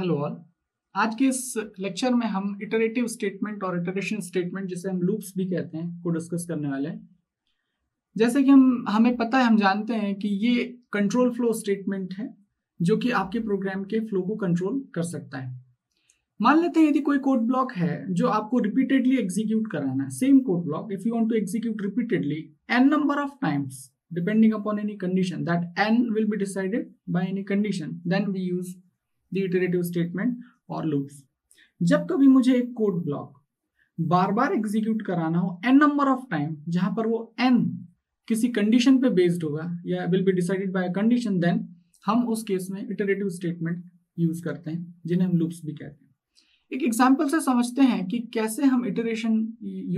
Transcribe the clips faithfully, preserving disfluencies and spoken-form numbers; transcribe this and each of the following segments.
Hello all, आज के इस लेक्चर में हम इटरेटिव स्टेटमेंट और इटरेशन स्टेटमेंट, जिसे हम लूप्स भी कहते हैं, को डिस्कस करने वाले हैं। जैसे कि हम हमें पता है, हम जानते हैं कि ये कंट्रोल फ्लो स्टेटमेंट है जो कि आपके प्रोग्राम के फ्लो को कंट्रोल कर सकता है। मान लेते हैं यदि कोई कोड ब्लॉक है जो आपको रिपीटेडली एग्जीक्यूट कराना है, same code block if you want to execute repeatedly N number of times depending upon any condition, that n will be decided by any condition, then we use the iterative statement or loops। जब कभी मुझे एक code block बार बार execute कराना हो n number of time, जहां पर वो n किसी कंडीशन पे बेस्ड होगा या will be decided by a condition, then हम उस केस में इटरेटिव स्टेटमेंट यूज करते हैं, जिन्हें हम लूप्स भी कहते हैं। एक एग्जाम्पल से समझते हैं कि कैसे हम इटरेशन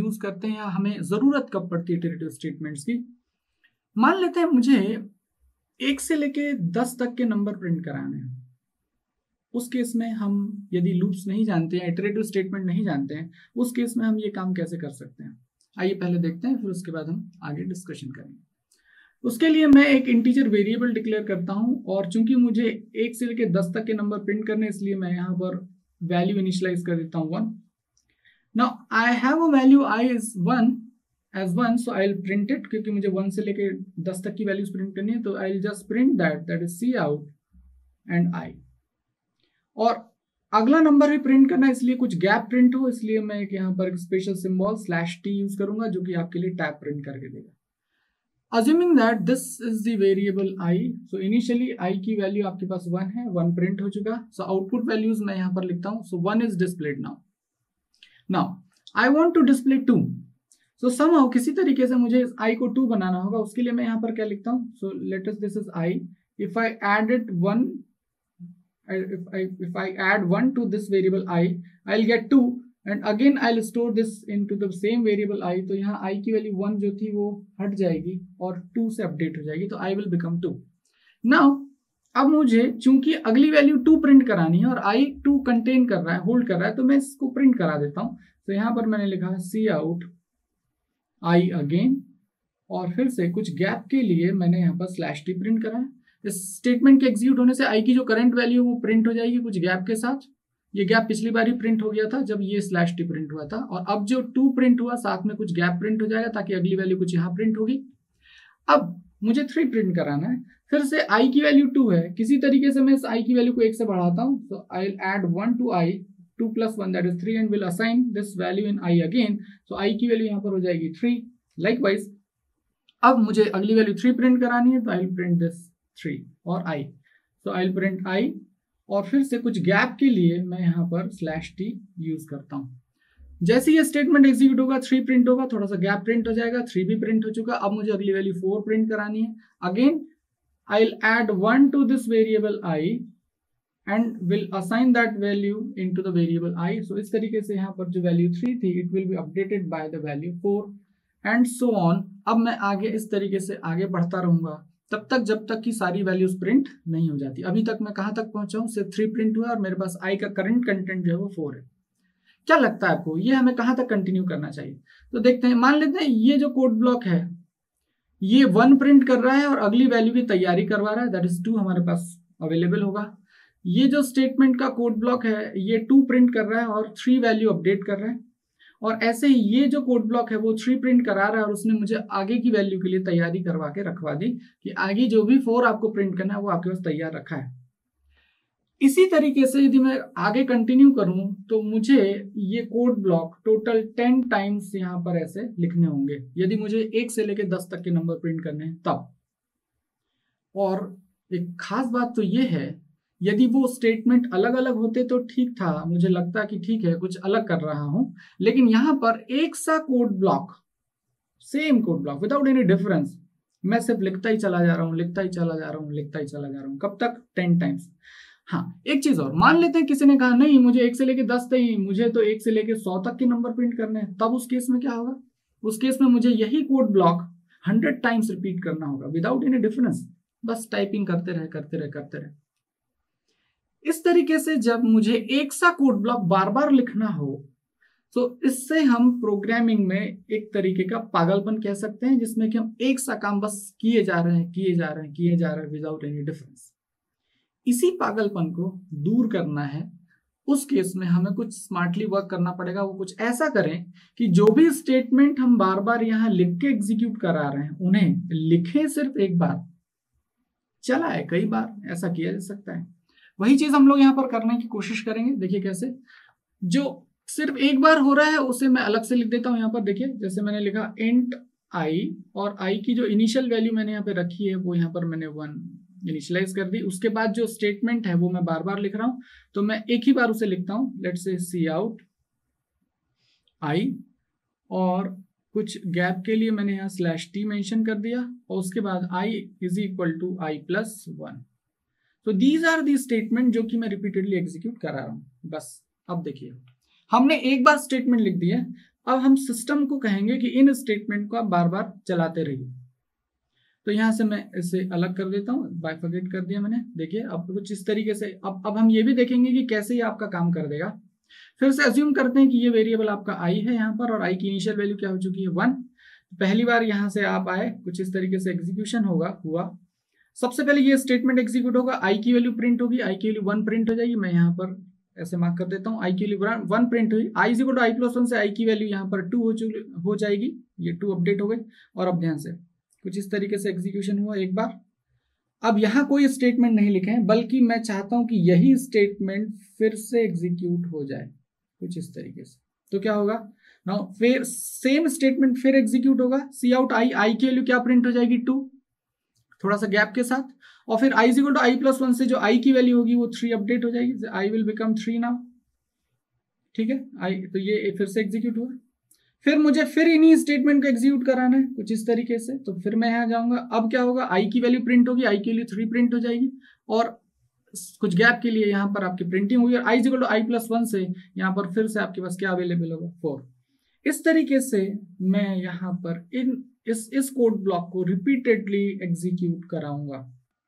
यूज करते हैं या हमें जरूरत कब पड़ती है इटरेटिव स्टेटमेंट्स की। मान लेते हैं मुझे एक से लेके दस तक के नंबर प्रिंट कराने हैं। उस केस में हम यदि लूप्स नहीं जानते हैं, इटरेटिव स्टेटमेंट नहीं जानते हैं, उस केस में हम ये काम कैसे कर सकते हैं, आइए पहले देखते हैं, फिर उसके बाद हम आगे डिस्कशन करेंगे। उसके लिए मैं एक इंटीजर वेरिएबल डिक्लेयर करता हूँ, और चूंकि मुझे एक से लेके दस तक के नंबर प्रिंट करने, इसलिए मैं यहाँ पर वैल्यू इनिशियलाइज कर देता हूँ one. Now I have a value I is one as one, so I'll print it, क्योंकि मुझे वन से लेके दस तक की वैल्यूज प्रिंट करनी है, तो I'll just print that, that is C out and I। और अगला नंबर भी प्रिंट करना है, इसलिए कुछ गैप प्रिंट हो, इसलिए मैं यहाँ पर special symbol slash T use करूंगा, जो कि आपके लिए टैब प्रिंट करके देगा। Assuming that this is the variable I, so initially I की वैल्यू आपके पास वन है, वन प्रिंट हो चुका, so आउटपुट वैल्यूज मैं यहाँ पर लिखता हूँ, so one is displayed now। Now I want to display two, so so somehow किसी तरीके से मुझे इस i को टू बनाना होगा, उसके लिए मैं यहाँ पर क्या लिखता हूँ, so let us this is i, if I added one, if I if I add one to this variable i, I'll get two and again I'll store this into the same variable i, तो यहाँ i की value one जो थी वो हट जाएगी और to से अपडेट हो जाएगी, तो i will become two. Now अब मुझे चूंकि अगली वैल्यू टू प्रिंट करानी है और i टू कंटेन कर रहा है, होल्ड कर रहा है, तो मैं इसको प्रिंट करा देता हूँ। तो so यहाँ पर मैंने लिखा सी आउट आई अगेन, और फिर से कुछ गैप के लिए मैंने यहाँ पर स्लैश टी प्रिंट करा है। इस स्टेटमेंट के एग्जीक्यूट होने से आई की जो करंट वैल्यू वो प्रिंट हो जाएगी कुछ गैप के साथ। ये गैप पिछली बार ही प्रिंट हो गया था जब ये स्लैश टी प्रिंट हुआ था, और अब जो टू प्रिंट हुआ साथ में कुछ गैप प्रिंट हो जाएगा ताकि अगली वैल्यू कुछ यहाँ प्रिंट होगी। अब मुझे थ्री प्रिंट कराना है, फिर से आई की वैल्यू टू है, किसी तरीके से मैं इस आई की वैल्यू को एक से बढ़ाता हूँ, तो I will add one to I, two plus one that is three, and will assign this value in I again, so I की वैल्यू यहाँ पर हो जाएगी थ्री। लाइकवाइज अब मुझे अगली वैल्यू थ्री प्रिंट करानी है, तो I will print this three और I, so I will print I, और फिर से कुछ गैप के लिए मैं यहाँ पर स्लैश टी यूज करता हूँ। जैसे ये स्टेटमेंट एग्जीक्यूट होगा थ्री प्रिंट होगा, थोड़ा सा गैप प्रिंट हो जाएगा, थ्री भी प्रिंट हो चुका। अब मुझे अगली वैल्यू फोर प्रिंट करानी है, again I will add one to this variable I and will assign that value into the variable i, so इस तरीके से यहाँ पर जो value थ्री थी it will be updated by the value four and so on। अब मैं आगे इस तरीके से आगे बढ़ता रहूंगा तब तक जब तक कि सारी values print नहीं हो जाती। अभी तक मैं कहाँ तक पहुंचा हूँ, सिर्फ थ्री print हुआ और मेरे पास i का current content जो है वो फोर है। क्या लगता है आपको, ये हमें कहाँ तक continue करना चाहिए? तो देखते हैं, मान लेते हैं ये जो code block है ये वन print कर रहा है और अगली value की तैयारी करवा रहा है, that is टू हमारे पास available होगा। ये जो स्टेटमेंट का कोड ब्लॉक है ये टू प्रिंट कर रहा है और थ्री वैल्यू अपडेट कर रहा है, और ऐसे ही ये जो कोड ब्लॉक है वो थ्री प्रिंट करा रहा है और उसने मुझे आगे की वैल्यू के लिए तैयारी करवा के रखवा दी कि आगे जो भी फोर आपको प्रिंट करना है वो आपके पास तैयार रखा है। इसी तरीके से यदि मैं आगे कंटिन्यू करूं तो मुझे ये code block total ten times यहाँ पर ऐसे लिखने होंगे, यदि मुझे एक से लेकर दस तक के नंबर प्रिंट करने हैं तब। और एक खास बात तो ये है, यदि वो स्टेटमेंट अलग अलग होते तो ठीक था, मुझे लगता कि ठीक है कुछ अलग कर रहा हूं, लेकिन यहाँ पर एक सा code block, same code block without any difference, मैं सिर्फ लिखता ही चला जा रहा हूँ लिखता ही चला जा रहा हूँ लिखता ही चला जा रहा हूँ, कब तक? Ten times. हाँ, एक चीज और, मान लेते हैं किसी ने कहा नहीं मुझे एक से लेके दस नहीं, मुझे तो एक से लेके सौ तक के नंबर प्रिंट करने हैं, तब उस केस में क्या होगा? उस केस में मुझे यही code block hundred times repeat करना होगा विदाउट एनी डिफरेंस, बस टाइपिंग करते रहे करते रहे करते रहे। इस तरीके से जब मुझे एक सा कोड ब्लॉक बार बार लिखना हो तो इससे हम प्रोग्रामिंग में एक तरीके का पागलपन कह सकते हैं, जिसमें कि हम एक सा काम बस किए जा रहे हैं किए जा रहे हैं किए जा रहे हैं विदाउट एनी डिफरेंस। इसी पागलपन को दूर करना है, उस केस में हमें कुछ स्मार्टली वर्क करना पड़ेगा। वो कुछ ऐसा करें कि जो भी स्टेटमेंट हम बार बार यहाँ लिख के एग्जीक्यूट करा रहे हैं उन्हें लिखें सिर्फ एक बार, चला है कई बार ऐसा किया जा सकता है। वही चीज हम लोग यहाँ पर करने की कोशिश करेंगे। देखिए कैसे, जो सिर्फ एक बार हो रहा है उसे मैं अलग से लिख देता हूँ। यहाँ पर देखिए जैसे मैंने लिखा इंट आई और आई की जो इनिशियल वैल्यू मैंने यहाँ पे रखी है वो यहाँ पर मैंने वन इनिशियलाइज कर दी। उसके बाद जो स्टेटमेंट है वो मैं बार बार लिख रहा हूँ तो मैं एक ही बार उसे लिखता हूँ। Let's say C out I और कुछ गैप के लिए मैंने यहाँ स्लैश टी मेंशन कर दिया और उसके बाद I is equal to I plus one. तो दीज आर दी स्टेटमेंट जो कि मैं रिपीटेडली एग्जीक्यूट करा रहा हूँ। बस अब देखिए हमने एक बार स्टेटमेंट लिख दी है, अब हम सिस्टम को कहेंगे कि इन स्टेटमेंट को आप बार बार चलाते रहिए। तो यहाँ से मैं इसे अलग कर देता हूँ, बाइफर्केट कर दिया मैंने। देखिए अब कुछ इस तरीके से, अब अब हम ये भी देखेंगे कि कैसे ये आपका काम कर देगा। फिर से अज्यूम करते हैं कि ये वेरिएबल आपका आई है यहाँ पर और आई की इनिशियल वैल्यू क्या हो चुकी है वन। पहली बार यहाँ से आप आए, कुछ इस तरीके से एग्जीक्यूशन होगा हुआ। सबसे पहले ये स्टेटमेंट एग्जीक्यूट होगा, आई की वैल्यू प्रिंट होगी, आई की वैल्यू वन प्रिंट हो जाएगी। मैं यहाँ पर ऐसे मार्क कर देता हूँ, आई की वैल्यू वन प्रिंट हुई, I is equal to I plus one से आई की वैल्यू यहाँ पर टू हो चुकी हो जाएगी। ये टू अपडेट हो गई और अब ध्यान से कुछ इस तरीके से एग्जीक्यूशन हुआ एक बार। अब यहाँ कोई स्टेटमेंट नहीं लिखे हैं बल्कि मैं चाहता हूँ कि यही स्टेटमेंट फिर से एग्जीक्यूट हो जाए कुछ इस तरीके से। तो क्या होगा ना, फिर सेम स्टेटमेंट फिर एग्जीक्यूट होगा। सी आउट आई, आई की वैल्यू क्या प्रिंट हो जाएगी टू, थोड़ा सा गैप के साथ, और फिर I equal to I plus one से जो आई की वैल्यू होगी वो थ्री अपडेट हो जाएगी। I will become three now, ठीक है आई। तो ये फिर से एग्जीक्यूट हुआ। फिर मुझे फिर इन्हीं स्टेटमेंट को एग्जीक्यूट कराना है कुछ इस तरीके से। तो फिर मैं यहाँ जाऊँगा, अब क्या होगा आई की वैल्यू प्रिंट होगी, आई की वैल्यू थ्री प्रिंट हो जाएगी और कुछ गैप के लिए यहाँ पर आपकी प्रिंटिंग हुई और I equal to I plus one से यहाँ पर फिर से आपके पास क्या अवेलेबल होगा फोर। इस तरीके से मैं यहाँ पर इन इस इस कोड ब्लॉक को रिपीटेडली एग्जीक्यूट कराऊंगा।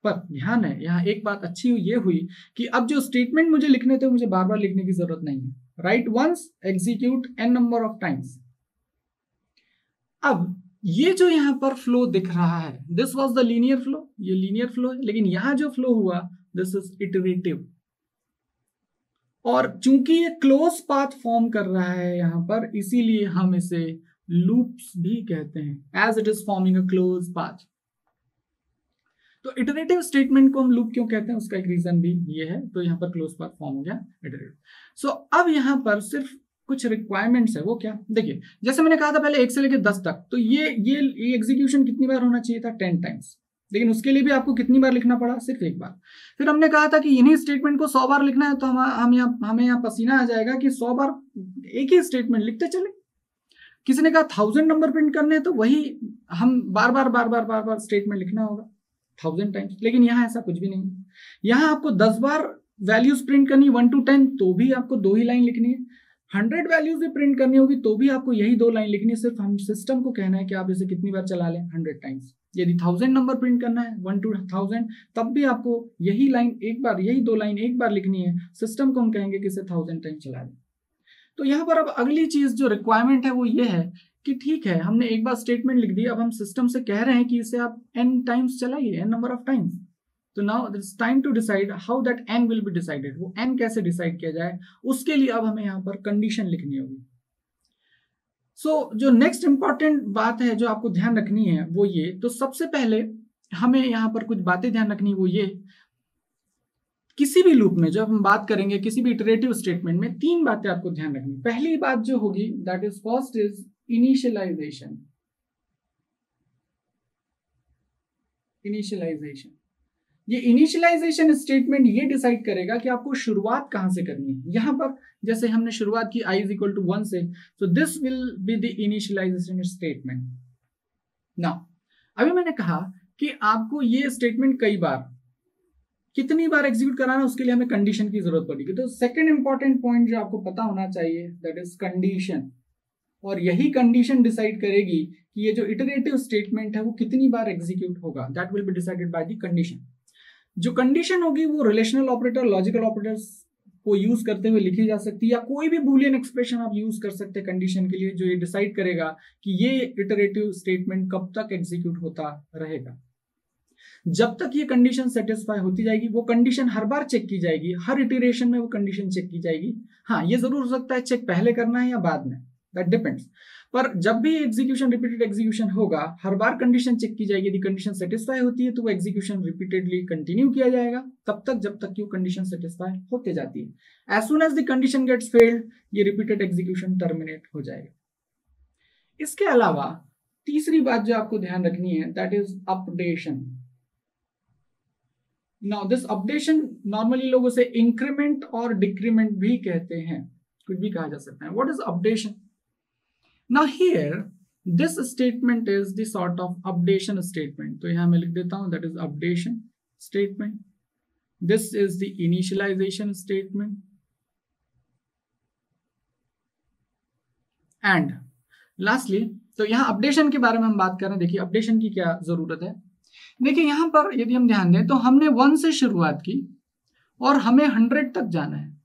पर ध्यान है यहाँ एक बात अच्छी ये हुई कि अब जो स्टेटमेंट मुझे लिखने थे मुझे बार बार लिखने की जरूरत नहीं है। Right once, execute N number of times. अब ये जो यहाँ पर फ्लो दिख रहा है this was the linear flow, ये लीनियर फ्लो है, लेकिन यहाँ जो फ्लो हुआ दिस इज इटरेटिव। और चूंकि ये क्लोज पाथ फॉर्म कर रहा है यहाँ पर इसीलिए हम इसे लूप्स भी कहते हैं, as it is forming a close path. तो इटरेटिव स्टेटमेंट को हम लूप क्यों कहते हैं उसका एक रीजन भी ये है। तो यहाँ पर क्लोज पाथ फॉर्म हो गया इटरेटिव। सो अब यहाँ पर सिर्फ कुछ रिक्वायरमेंट्स है, वो क्या देखिए जैसे मैंने कहा था पहले एक से लेकर दस तक। तो ये ये एग्जीक्यूशन कितनी बार होना चाहिए था टेन टाइम्स, लेकिन उसके लिए भी आपको कितनी बार लिखना पड़ा सिर्फ एक बार। फिर हमने कहा था कि इन्हीं स्टेटमेंट को सौ बार लिखना है तो हम हम यहाँ हमें यहाँ पसीना आ जाएगा कि सौ बार एक ही स्टेटमेंट लिखते चले। किसी ने कहा थाउजेंड नंबर प्रिंट करने हैं तो वही हम बार बार बार बार बार बार स्टेटमेंट लिखना होगा थाउजेंड टाइम्स, लेकिन यहाँ ऐसा कुछ भी नहीं है। यहाँ आपको दस बार वैल्यूज प्रिंट करनी वन टू टेन तो भी आपको दो ही लाइन लिखनी है, हंड्रेड वैल्यूज भी प्रिंट करनी होगी तो भी आपको यही दो लाइन लिखनी है। सिर्फ हम सिस्टम को कहना है कि आप इसे कितनी बार चला लें हंड्रेड टाइम्स। यदि थाउजेंड नंबर प्रिंट करना है वन टू थाउजेंड तब भी आपको यही लाइन एक बार यही दो लाइन एक बार लिखनी है, सिस्टम को हम कहेंगे कि इसे थाउजेंड टाइम चला दें। तो यहाँ पर अब अगली चीज जो रिक्वायरमेंट है वो ये है कि ठीक है हमने एक बार स्टेटमेंट लिख दी, अब हम सिस्टम से कह रहे हैं कि इसे आप एन टाइम्स चलाइए, एन नंबर ऑफ टाइम्स। तो now it's time to decide how that N will be decided, वो एन कैसे डिसाइड किया जाए उसके लिए अब हमें यहाँ पर कंडीशन लिखनी होगी। सो so, जो नेक्स्ट इंपॉर्टेंट बात है जो आपको ध्यान रखनी है वो ये, तो सबसे पहले हमें यहाँ पर कुछ बातें ध्यान रखनी है वो ये, किसी भी लूप में जब हम बात करेंगे किसी भी इटरेटिव स्टेटमेंट में तीन बातें आपको ध्यान रखनी। पहली बात जो होगी that is first is initialization. Initialization ये इनिशियलाइजेशन स्टेटमेंट ये डिसाइड करेगा कि आपको शुरुआत कहां से करनी है। यहां पर जैसे हमने शुरुआत की I is equal to one से, तो this will be the initialization statement. Now अभी मैंने कहा कि आपको ये स्टेटमेंट कई बार कितनी बार एग्जीक्यूट कराना उसके लिए हमें कंडीशन की जरूरत पड़ेगी। तो सेकंड इंपॉर्टेंट पॉइंट जो आपको पता होना चाहिए दैट इज कंडीशन, और यही कंडीशन डिसाइड करेगी कि ये जो इटरेटिव स्टेटमेंट है वो कितनी बार एग्जीक्यूट होगा, that will be decided by the condition. जो कंडीशन होगी वो रिलेशनल ऑपरेटर लॉजिकल ऑपरेटर्स को यूज करते हुए लिखी जा सकती है या कोई भी बूलियन एक्सप्रेशन आप यूज कर सकते हैं कंडीशन के लिए, जो ये डिसाइड करेगा कि ये इटरेटिव स्टेटमेंट कब तक एग्जीक्यूट होता रहेगा। जब तक ये कंडीशन सेटिस्फाई होती जाएगी, वो कंडीशन हर बार चेक की जाएगी, हर इटरेशन में वो कंडीशन चेक की जाएगी। हाँ, ये जरूर हो सकता है चेक पहले करना है या बाद में, दैट डिपेंड्स। पर जब भी एग्जीक्यूशन रिपीटेड एग्जीक्यूशन होगा, हर बार कंडीशन चेक की जाएगी, यदि कंडीशन सेटिस्फाई होती है तो वो एग्जीक्यूशन रिपीटेडली कंटिन्यू किया जाएगा तब तक जब तक कि वो कंडीशन सेटिस्फाई होते जाती है। As soon as the condition gets failed, ये रिपीटेड एग्जीक्यूशन टर्मिनेट हो जाएगा। इसके अलावा तीसरी बात जो आपको ध्यान रखनी है, that is updation. Now this updation normally लोग उसे इंक्रीमेंट और डिक्रीमेंट भी कहते हैं, कुछ भी कहा जा सकता है। What is updation? Now here, this statement is the sort of updation statement. तो यहाँ मैं लिख देता हूँ that is updation statement. This is the initialization statement. And lastly, तो यहाँ updation के बारे में हम बात कर रहे हैं। देखिए updation की क्या जरूरत है। देखिए यहाँ पर यदि हम ध्यान दें तो हमने वन से शुरुआत की और हमें हंड्रेड तक जाना है।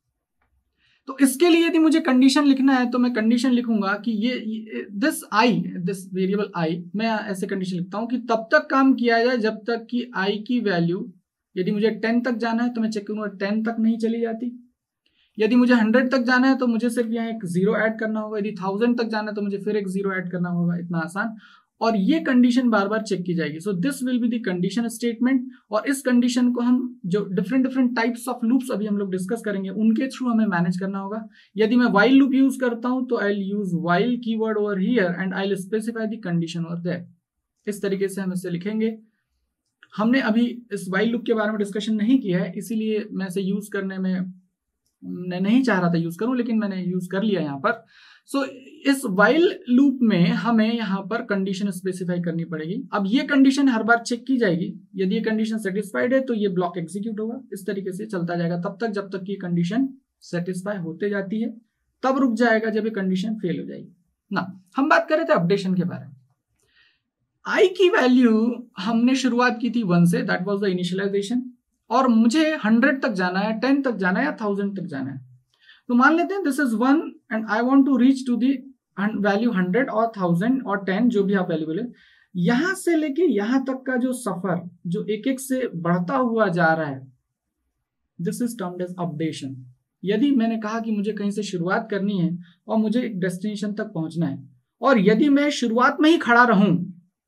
तो इसके लिए यदि मुझे कंडीशन लिखना है तो मैं कंडीशन लिखूंगा कि ये this I, this variable I, मैं ऐसे कंडीशन लिखता हूं कि तब तक काम किया जाए जब तक कि आई की वैल्यू, यदि मुझे टेन तक जाना है तो मैं चेक करूंगा टेन तक नहीं चली जाती। यदि मुझे हंड्रेड तक जाना है तो मुझे सिर्फ यहाँ एक जीरो ऐड करना होगा। यदि थाउजेंड तक जाना है तो मुझे फिर एक जीरो ऐड करना होगा। इतना आसान। और ये कंडीशन बार बार चेक की जाएगी। So this will be the condition statement. और इस कंडीशन को हम जो different different types of loops अभी हम लोग डिस्कस करेंगे उनके थ्रू हमें मैनेज करना होगा। यदि मैं व्हाइल लूप यूज करता हूं तो I will use while keyword over here and I will specify the condition over there. इस तरीके से हम इसे लिखेंगे। हमने अभी इस व्हाइल लूप के बारे में डिस्कशन नहीं किया है, इसीलिए मैं इसे यूज करने में मैं नहीं चाह रहा था यूज करूं, लेकिन मैंने यूज कर लिया यहाँ पर। सो so, इस while लूप में हमें यहाँ पर कंडीशन स्पेसिफाई करनी पड़ेगी। अब ये कंडीशन हर बार चेक की जाएगी। यदि ये कंडीशन सेटिस्फाइड है तो ये ब्लॉक एग्जीक्यूट होगा। इस तरीके से चलता जाएगा तब तक जब तक ये कंडीशन सेटिस्फाई होते जाती है। तब रुक जाएगा जब ये कंडीशन फेल हो जाएगी। ना, हम बात कर रहे थे अपडेशन के बारे में। आई की वैल्यू हमने शुरुआत की थी वन से, दैट वॉज द इनिशियलाइजेशन, और मुझे हंड्रेड तक जाना है, टेन तक जाना है या थाउजेंड तक जाना है। तो मान लेते हैं this is one and I want to reach to the value hundred और थाउजेंड और टेन, जो भी आप वैल्यू बोले। यहां से लेके यहां तक का जो सफर जो एक एक से बढ़ता हुआ जा रहा है, this is termed as updation. यदि मैंने कहा कि मुझे कहीं से शुरुआत करनी है और मुझे डेस्टिनेशन तक पहुंचना है, और यदि मैं शुरुआत में ही खड़ा रहूं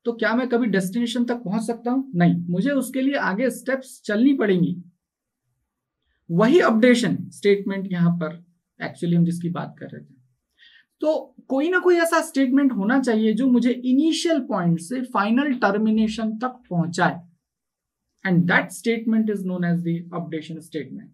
तो क्या मैं कभी डेस्टिनेशन तक पहुंच सकता हूं? नहीं, मुझे उसके लिए आगे स्टेप्स चलनी पड़ेंगी। वही अपडेशन स्टेटमेंट यहां पर एक्चुअली हम जिसकी बात कर रहे थे। तो कोई ना कोई ऐसा स्टेटमेंट होना चाहिए जो मुझे इनिशियल पॉइंट से फाइनल टर्मिनेशन तक पहुंचाए, and that statement is known as the updation statement.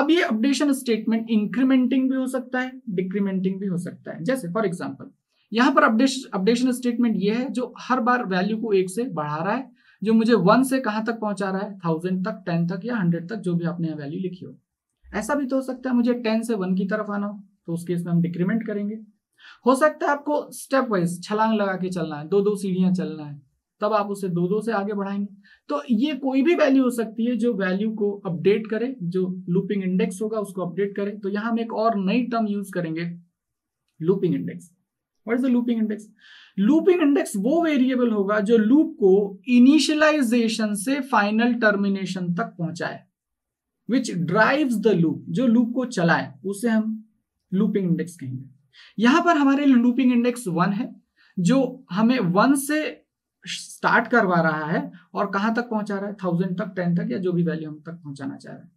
अब ये अपडेशन स्टेटमेंट इंक्रीमेंटिंग भी हो सकता है, डिक्रीमेंटिंग भी हो सकता है। जैसे फॉर एग्जाम्पल यहाँ पर अपडेशन अपडेशन स्टेटमेंट ये है जो हर बार वैल्यू को एक से बढ़ा रहा है, जो मुझे वन से कहाँ तक पहुंचा रहा है, थाउजेंड तक, टेन तक या हंड्रेड तक, जो भी आपने यहाँ वैल्यू लिखी हो। ऐसा भी तो हो सकता है मुझे टेन से वन की तरफ आना हो, तो उस केस में हम डिक्रीमेंट करेंगे। हो सकता है आपको स्टेप वाइज छलांग लगा के चलना है, दो दो सीढ़ियां चलना है, तब आप उसे दो दो से आगे बढ़ाएंगे। तो ये कोई भी वैल्यू हो सकती है जो वैल्यू को अपडेट करे, जो लूपिंग इंडेक्स होगा उसको अपडेट करे। तो यहाँ हम एक और नई टर्म यूज करेंगे, looping index. What is the looping index? Looping index वो वेरिएबल होगा जो लूप को इनिशियलाइजेशन से फाइनल टर्मिनेशन तक पहुंचाए, व्हिच ड्राइव्स द लूप, जो लूप को चलाए उसे हम लूपिंग इंडेक्स कहेंगे। यहां पर हमारे लूपिंग इंडेक्स वन है जो हमें वन से स्टार्ट करवा रहा है और कहां तक पहुंचा रहा है, थाउजेंड तक, टेन तक या जो भी वैल्यू हम तक पहुंचाना चाह रहे हैं।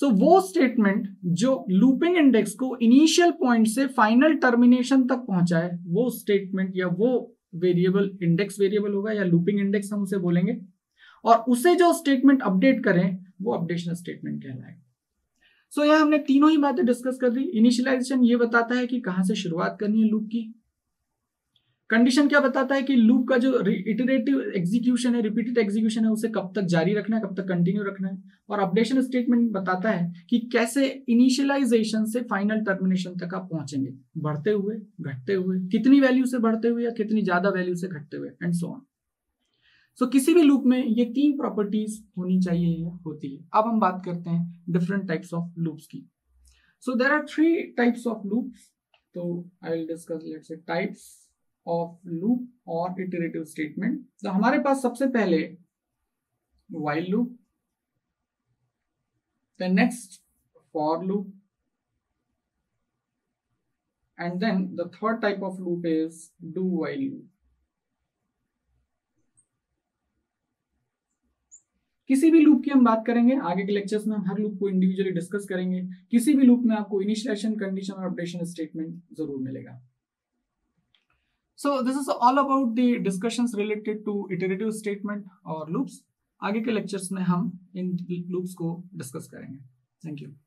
So, वो स्टेटमेंट जो लूपिंग इंडेक्स को इनिशियल पॉइंट से फाइनल टर्मिनेशन तक पहुंचाए, वो स्टेटमेंट या वो वेरिएबल इंडेक्स वेरिएबल होगा या लूपिंग इंडेक्स हम उसे बोलेंगे। और उसे जो स्टेटमेंट अपडेट करें वो अपडेशन स्टेटमेंट कहलाएगा। सो so, यहाँ हमने तीनों ही बातें डिस्कस कर दी। इनिशियलाइजेशन ये बताता है कि कहां से शुरुआत करनी है लूप की। कंडीशन क्या बताता है कि लूप का जो इटरेटिव एग्जीक्यूशन है, रिपीटेड एग्जीक्यूशन है, उसे कब तक जारी रखना है, कब तक कंटिन्यू रखना है। और अपडेशन स्टेटमेंट बताता है कि कैसे इनिशियलाइजेशन से फाइनल टर्मिनेशन तक आप पहुंचेंगे, बढ़ते हुए, घटते हुए, कितनी वैल्यू से बढ़ते हुए या कितनी ज्यादा वैल्यू से घटते हुए, एंड सो ऑन। सो किसी भी लूप में ये तीन प्रॉपर्टीज होनी चाहिए या होती है। अब हम बात करते हैं डिफरेंट टाइप्स ऑफ लूप्स की। So there are three types of loops. तो I will discuss let's say types of loop और इटरेटिव स्टेटमेंट। तो हमारे पास सबसे पहले while loop, the next for loop, and then the third type of loop is do while loop. किसी भी loop की हम बात करेंगे, आगे के लेक्चर्स में हम हर लूप को इंडिविजुअली डिस्कस करेंगे। किसी भी लूप में आपको इनिशिएशन, कंडीशन और अपडेशन स्टेटमेंट जरूर मिलेगा। So this is all about the discussions related to iterative statement or loops. आगे के लेक्चर्स में हम इन लूप्स को डिस्कस करेंगे। Thank you.